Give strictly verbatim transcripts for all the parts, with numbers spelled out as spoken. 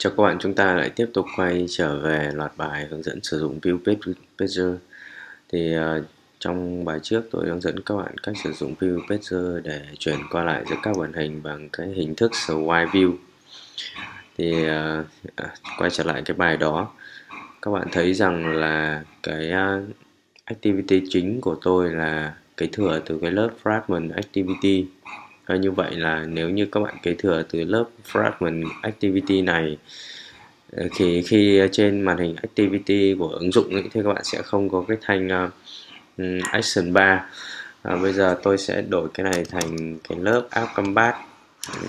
Chào các bạn, chúng ta lại tiếp tục quay trở về loạt bài hướng dẫn sử dụng ViewPager. Thì uh, trong bài trước tôi hướng dẫn các bạn cách sử dụng ViewPager để chuyển qua lại giữa các màn hình bằng cái hình thức Swipe View. Thì uh, quay trở lại cái bài đó, các bạn thấy rằng là cái uh, activity chính của tôi là kế thừa từ cái lớp FragmentActivity. Và như vậy là nếu như các bạn kế thừa từ lớp FragmentActivity này thì khi trên màn hình Activity của ứng dụng ấy, thì các bạn sẽ không có cái thanh uh, Action Bar. À, bây giờ tôi sẽ đổi cái này thành cái lớp AppCompat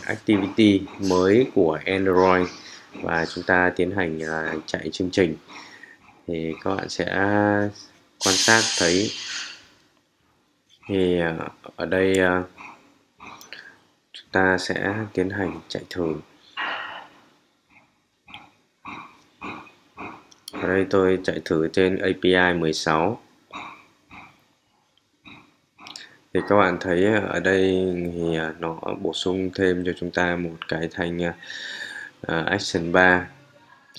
Activity mới của Android và chúng ta tiến hành uh, chạy chương trình. Thì các bạn sẽ quan sát thấy thì uh, ở đây uh, ta sẽ tiến hành chạy thử. Ở đây tôi chạy thử trên a pê i mười sáu. Thì các bạn thấy ở đây thì nó bổ sung thêm cho chúng ta một cái thanh uh, Action Bar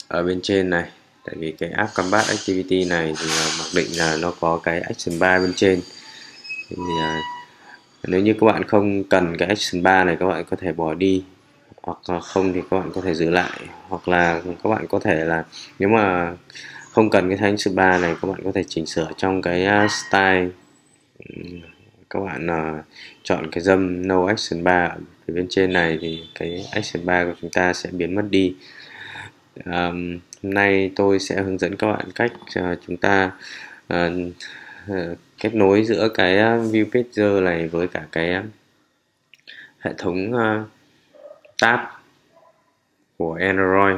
ở bên trên này. Tại vì cái AppCompat Activity này thì uh, mặc định là nó có cái Action Bar bên trên. Thì uh, nếu như các bạn không cần cái Action Bar này, các bạn có thể bỏ đi, hoặc không thì các bạn có thể giữ lại, hoặc là các bạn có thể là nếu mà không cần cái thanh Action Bar này, các bạn có thể chỉnh sửa trong cái style, các bạn uh, chọn cái dâm No Action Bar ở bên trên này thì cái Action Bar của chúng ta sẽ biến mất đi. Um, hôm nay tôi sẽ hướng dẫn các bạn cách uh, chúng ta uh, uh, kết nối giữa cái ViewPager này với cả cái hệ thống uh, tab của Android.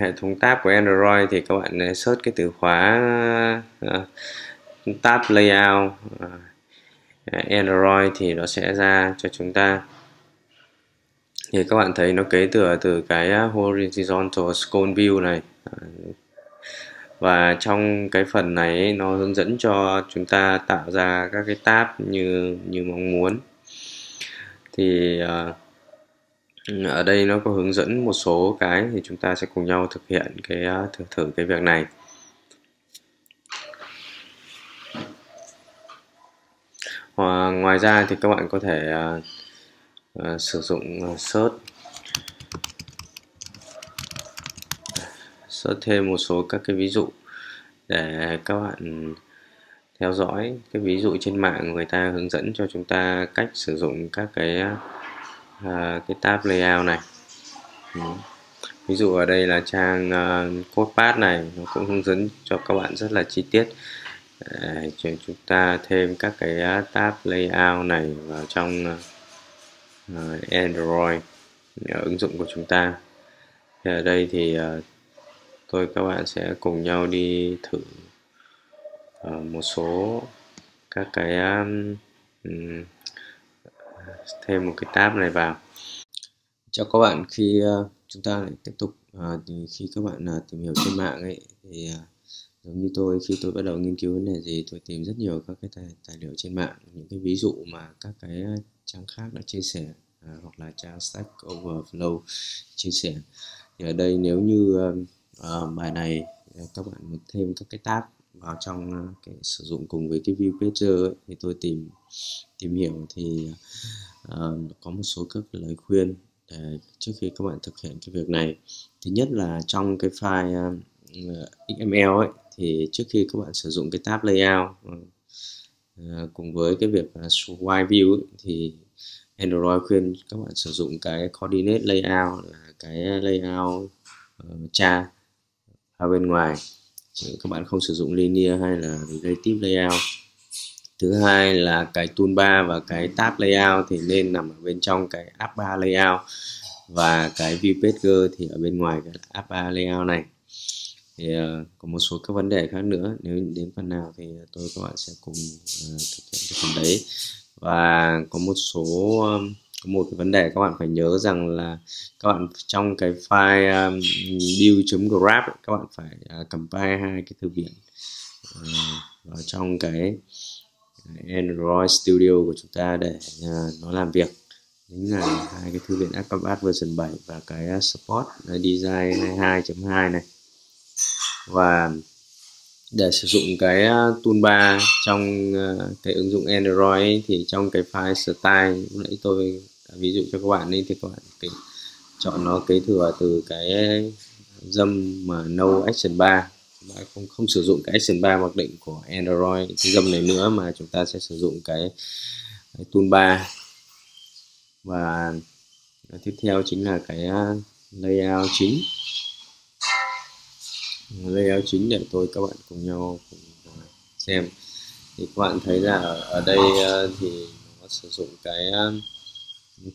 Hệ thống tab của Android thì các bạn search cái từ khóa uh, TabLayout uh, Android thì nó sẽ ra cho chúng ta. Thì các bạn thấy nó kế thừa từ cái Horizontal Scroll View này. Uh, Và trong cái phần này nó hướng dẫn cho chúng ta tạo ra các cái tab như như mong muốn. Thì uh, ở đây nó có hướng dẫn một số cái thì chúng ta sẽ cùng nhau thực hiện cái thử thử cái việc này. Và ngoài ra thì các bạn có thể uh, uh, sử dụng search search thêm một số các cái ví dụ để các bạn theo dõi cái ví dụ trên mạng, người ta hướng dẫn cho chúng ta cách sử dụng các cái uh, cái tab layout này. Ừ. Ví dụ ở đây là trang uh, Codepath này, nó cũng hướng dẫn cho các bạn rất là chi tiết để cho chúng ta thêm các cái uh, tab layout này vào trong uh, Android ứng dụng của chúng ta. Thì ở đây thì uh, tôi các bạn sẽ cùng nhau đi thử uh, một số các cái um, thêm một cái tab này vào. Chào các bạn, khi uh, chúng ta lại tiếp tục uh, thì khi các bạn uh, tìm hiểu trên mạng ấy thì uh, giống như tôi, khi tôi bắt đầu nghiên cứu vấn đề gì tôi tìm rất nhiều các cái tài, tài liệu trên mạng, những cái ví dụ mà các cái trang khác đã chia sẻ uh, hoặc là trang Stack Overflow chia sẻ. Thì ở đây nếu như uh, Uh, bài này các bạn muốn thêm các cái tab vào trong uh, cái, sử dụng cùng với cái ViewPager ấy, thì tôi tìm tìm hiểu thì uh, có một số các lời khuyên để trước khi các bạn thực hiện cái việc này. Thứ nhất là trong cái file uh, ích em lờ ấy, thì trước khi các bạn sử dụng cái tab layout uh, cùng với cái việc uh, swipe view ấy, thì Android khuyên các bạn sử dụng cái CoordinatorLayout là cái layout uh, cha ở bên ngoài, chứ các bạn không sử dụng linear hay là relative layout. Thứ hai là cái toolbar và cái tab layout thì nên nằm ở bên trong cái app bar layout, và cái ViewPager thì ở bên ngoài cái app bar layout này. Thì uh, có một số các vấn đề khác nữa, nếu đến phần nào thì tôi các bạn sẽ cùng uh, thực hiện cái phần đấy. Và có một số um, có một cái vấn đề các bạn phải nhớ rằng là các bạn trong cái file um, build.graph các bạn phải uh, compile hai cái thư viện uh, vào trong cái Android Studio của chúng ta để uh, nó làm việc. đánh giá hai cái thư viện AppCompat version bảy và cái support design hai mươi hai chấm hai này. Và để sử dụng cái toolbar trong cái ứng dụng Android ấy, thì trong cái file style lúc nãy tôi ví dụ cho các bạn ấy, thì các bạn cái, chọn nó kế thừa từ cái dâm mà no action bar, bạn không không sử dụng cái action bar mặc định của Android cái dâm này nữa, mà chúng ta sẽ sử dụng cái, cái toolbar. Và tiếp theo chính là cái layout chính. Layout chính để tôi các bạn cùng nhau cùng xem. Thì các bạn thấy là ở đây thì nó sử dụng cái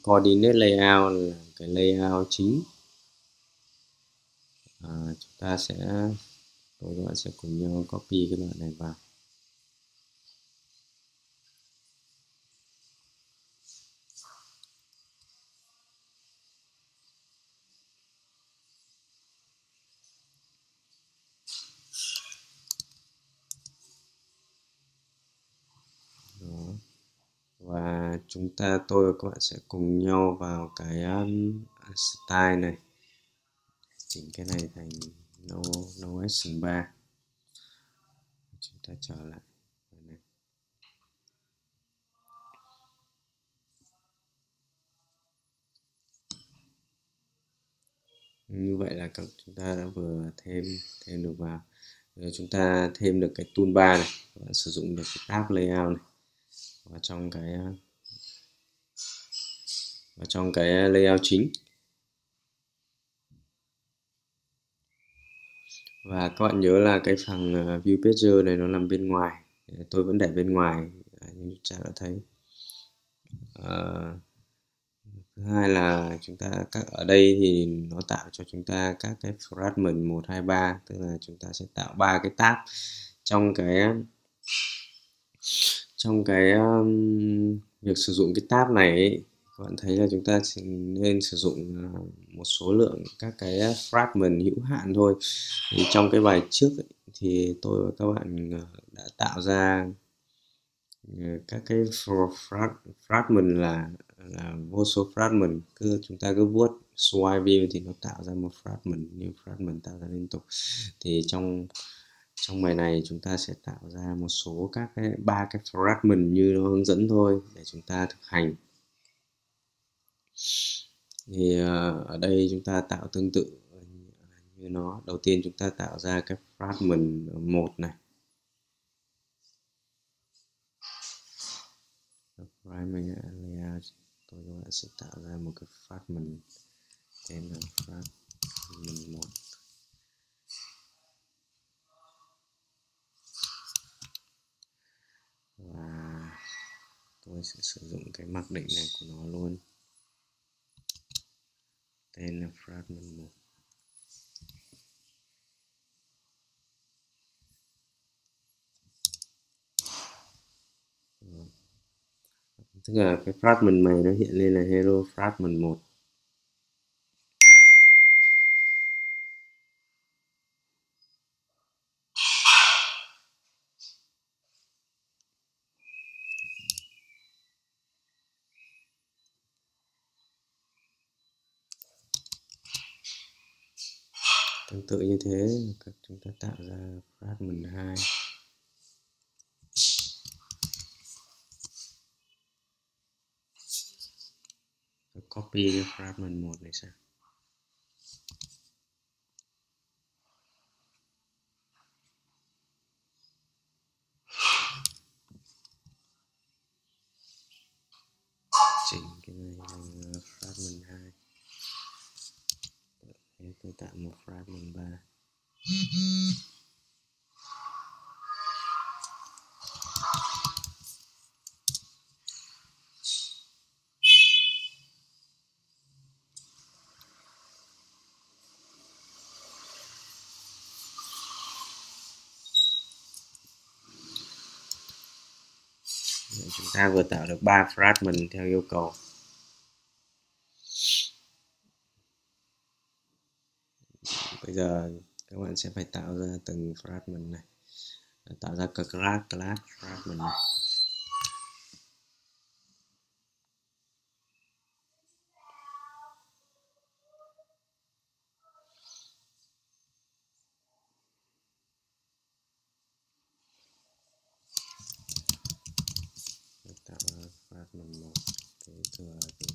CoordinatorLayout là cái layout chính. À, chúng ta sẽ tôi các bạn sẽ cùng nhau copy cái đoạn này vào. Và chúng ta tôi và các bạn sẽ cùng nhau vào cái um, style này, chỉnh cái này thành no no action bar. Chúng ta trở lại này. Như vậy là chúng ta đã vừa thêm thêm được vào. Rồi chúng ta thêm được cái toolbar này, các bạn sử dụng được cái tab layout này. Và trong cái và trong cái layout chính, và các bạn nhớ là cái phần ViewPager này nó nằm bên ngoài, tôi vẫn để bên ngoài như chúng ta đã thấy. À, thứ hai là chúng ta các ở đây thì nó tạo cho chúng ta các cái fragment một, hai, ba, tức là chúng ta sẽ tạo ba cái tab trong cái trong cái um, việc sử dụng cái tab này ấy, các bạn thấy là chúng ta nên sử dụng một số lượng các cái fragment hữu hạn thôi. Thì trong cái bài trước ấy, thì tôi và các bạn đã tạo ra các cái fragment là, là vô số fragment, cứ chúng ta cứ vuốt swipe view thì nó tạo ra một fragment, nhiều fragment tạo ra liên tục. Thì trong trong bài này chúng ta sẽ tạo ra một số các cái ba cái fragment như nó hướng dẫn thôi để chúng ta thực hành. Thì ở đây chúng ta tạo tương tự như nó. Đầu tiên chúng ta tạo ra cái fragment một này, tôi sẽ tạo ra một cái fragment tên là fragment một. Và tôi sẽ sử dụng cái mặc định này của nó luôn, tên là fragment một. Tức là cái fragment này nó hiện lên là hello fragment một. Tương tự như thế, chúng ta tạo ra fragment hai. Tôi copy cái fragment một này sang. Chỉnh cái này là fragment hai. Tôi tạo một fragment ba. Chúng ta vừa tạo được ba fragment theo yêu cầu. Bây giờ các bạn sẽ phải tạo ra từng fragment này, tạo ra cái class class fragment này. thừa từ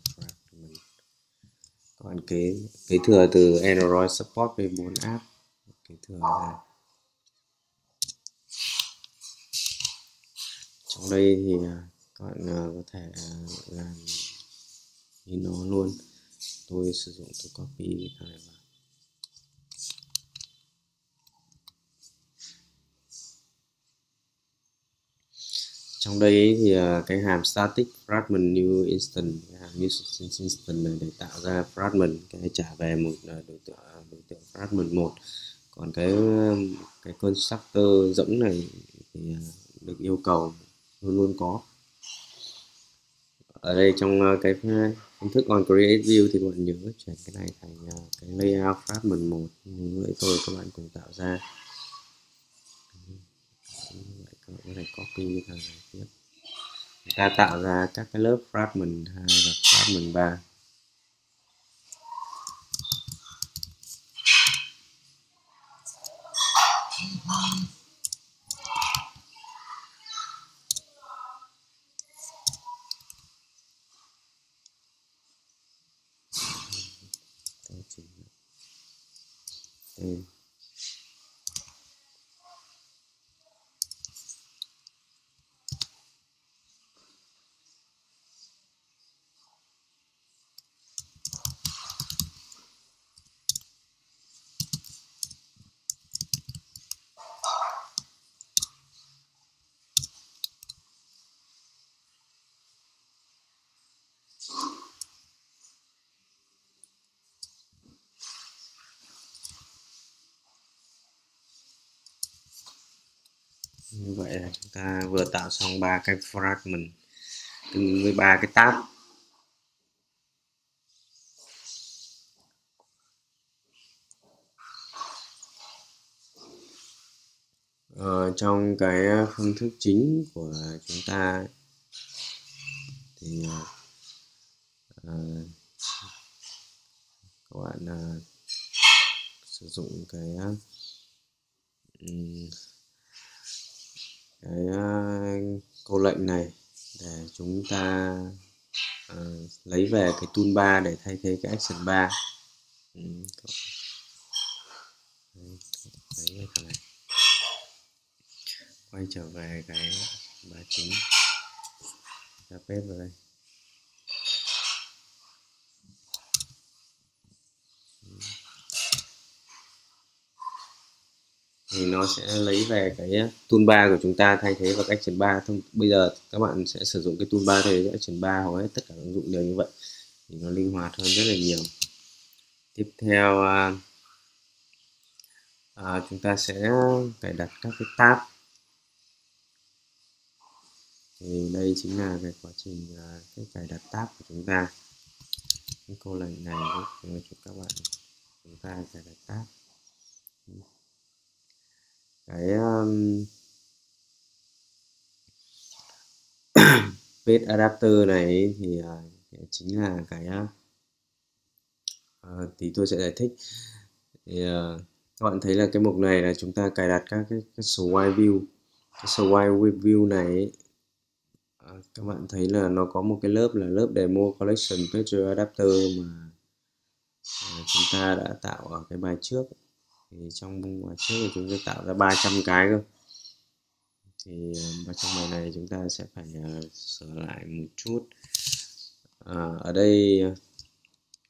fragment. Còn kế kế thừa từ Android support với bốn app, kế thừa là trong đây thì các bạn có thể làm như nó luôn. Tôi sử dụng tôi copy cái này vào. Trong đây thì cái hàm static fragment new instant, cái hàm new instant này để tạo ra fragment, cái trả về một đối tượng đối tượng fragment một. Còn cái cái constructor rỗng này thì được yêu cầu luôn luôn có. Ở đây trong cái công thức on create view thì các bạn nhớ chuyển cái này thành cái layout fragment một như vậy thôi, các bạn cùng tạo ra. Các bạn có thể copy thằng này tiếp. Chúng ta tạo ra các cái lớp fragment hai và fragment ba. Đây. Như vậy là chúng ta vừa tạo xong ba cái fragment tương với ba cái tab. Ờ, trong cái phương thức chính của chúng ta thì à, các bạn à, sử dụng cái um, cái uh, câu lệnh này để chúng ta uh, lấy về cái toolbar để thay thế cái action bar. Ừ. Lấy cái này. Quay trở về cái bar chính, ta paste vào đây. Thì nó sẽ lấy về cái toolbar của chúng ta thay thế vào cái action bar. Bây giờ các bạn sẽ sử dụng cái toolbar thay thế action bar, hầu hết tất cả ứng dụng đều như vậy thì nó linh hoạt hơn rất là nhiều. Tiếp theo à, à, chúng ta sẽ cài đặt các cái tab. Thì đây chính là cái quá trình à, cái cài đặt tab của chúng ta. Cái câu lệnh này giúp cho các bạn chúng ta cài đặt tab. Cái um, PagerAdapter này thì uh, chính là cái uh, thì tôi sẽ giải thích. Thì, uh, các bạn thấy là cái mục này là chúng ta cài đặt các cái, cái Swipe View. Cái Swipe View này uh, các bạn thấy là nó có một cái lớp là lớp DemoCollectionPageAdapter mà uh, chúng ta đã tạo ở cái bài trước. Thì trong bài trước thì chúng ta tạo ra ba trăm cái cơ. Thì trong bài này chúng ta sẽ phải uh, sửa lại một chút. À, ở đây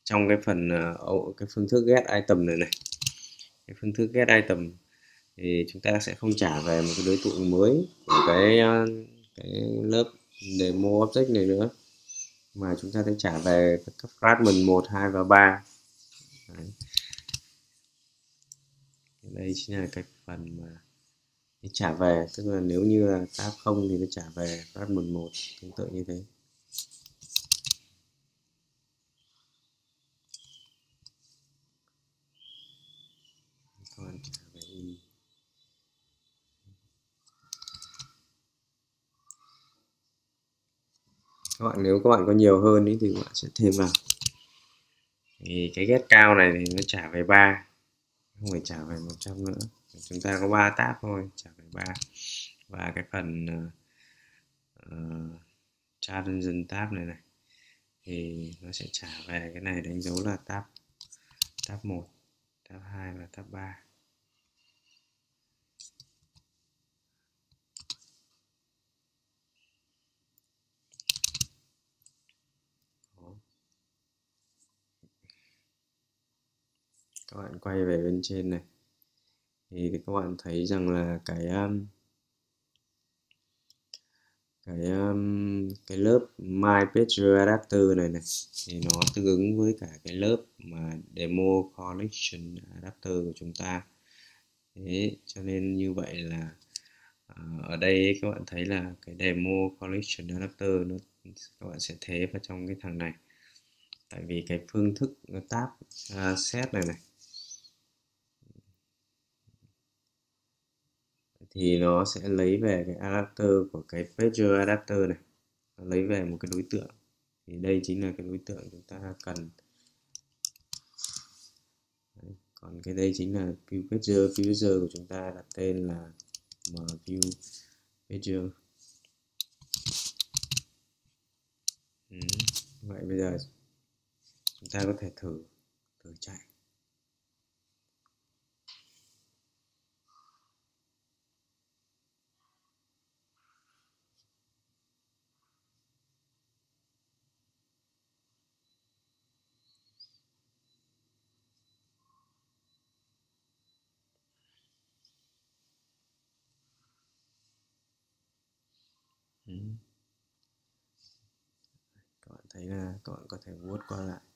trong cái phần uh, cái phương thức get item này này. Cái phương thức get item thì chúng ta sẽ không trả về một cái đối tượng mới của cái uh, cái lớp demo object này nữa, mà chúng ta sẽ trả về các fragment một, hai và ba. Đấy. Đây chính là cái phần mà trả về, tức là nếu như là tab không thì nó trả về fragment một, tương tự như thế. Còn trả về y. Các bạn nếu các bạn có nhiều hơn ý, thì các bạn sẽ thêm vào. Thì cái get cao này thì nó trả về ba. Không phải trả về một trăm nữa. Chúng ta có ba tab thôi, trả về ba. Và cái phần uh, Challenge tab này này thì nó sẽ trả về cái này đánh dấu là tab tab một, tab hai và tab ba. Các bạn quay về bên trên này thì các bạn thấy rằng là cái cái cái lớp MyPictureAdapter này này thì nó tương ứng với cả cái lớp mà DemoCollectionAdapter của chúng ta. Thế cho nên như vậy là ở đây các bạn thấy là cái DemoCollectionAdapter nó các bạn sẽ thế vào trong cái thằng này, tại vì cái phương thức tab uh, set này này thì nó sẽ lấy về cái adapter của cái pager adapter này, nó lấy về một cái đối tượng, thì đây chính là cái đối tượng chúng ta cần. Đấy. Còn cái đây chính là ViewPager, ViewPager của chúng ta đặt tên là MViewPager. ừ. Vậy bây giờ chúng ta có thể thử thử chạy. ừ. Các bạn thấy là các bạn có thể vuốt qua lại.